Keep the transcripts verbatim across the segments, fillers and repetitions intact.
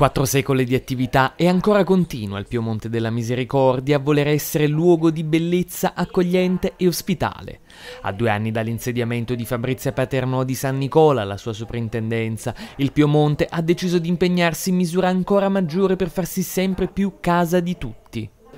Quattro secoli di attività e ancora continua il Pio Monte della Misericordia a voler essere luogo di bellezza accogliente e ospitale. A due anni dall'insediamento di Fabrizia Paternò di San Nicola, la sua soprintendenza, il Pio Monte ha deciso di impegnarsi in misura ancora maggiore per farsi sempre più casa di tutti.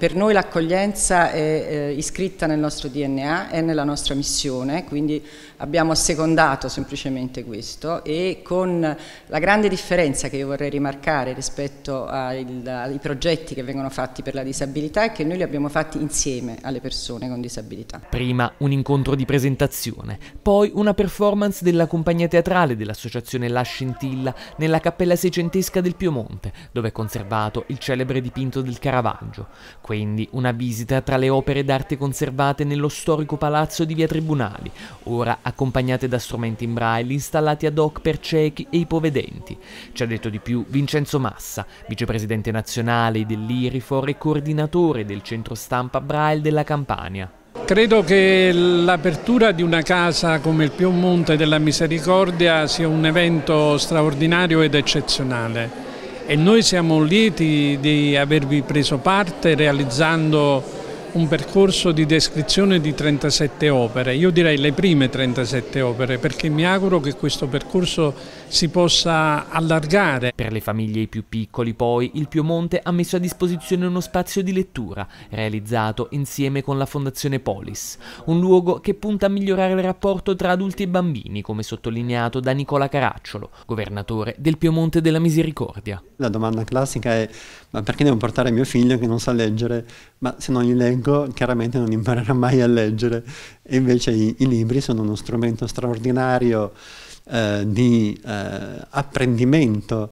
Per noi l'accoglienza è eh, iscritta nel nostro D N A, è nella nostra missione, quindi abbiamo assecondato semplicemente questo, e con la grande differenza che io vorrei rimarcare rispetto ai, ai progetti che vengono fatti per la disabilità è che noi li abbiamo fatti insieme alle persone con disabilità. Prima un incontro di presentazione, poi una performance della compagnia teatrale dell'associazione La Scintilla nella cappella seicentesca del Piemonte, dove è conservato il celebre dipinto del Caravaggio. Quindi una visita tra le opere d'arte conservate nello storico palazzo di Via Tribunali, ora accompagnate da strumenti in braille installati ad hoc per ciechi e ipovedenti. Ci ha detto di più Vincenzo Massa, vicepresidente nazionale dell'Irifor e coordinatore del centro stampa braille della Campania. Credo che l'apertura di una casa come il Pio Monte della Misericordia sia un evento straordinario ed eccezionale. E noi siamo lieti di avervi preso parte realizzando un percorso di descrizione di trentasette opere, io direi le prime trentasette opere, perché mi auguro che questo percorso si possa allargare. Per le famiglie più piccoli poi il Pio Monte ha messo a disposizione uno spazio di lettura realizzato insieme con la Fondazione Polis, un luogo che punta a migliorare il rapporto tra adulti e bambini, come sottolineato da Nicola Caracciolo, governatore del Pio Monte della Misericordia. La domanda classica è: ma perché devo portare mio figlio che non sa leggere? Ma se non gli leggo chiaramente non imparerà mai a leggere. E invece i, i libri sono uno strumento straordinario eh, di eh, apprendimento.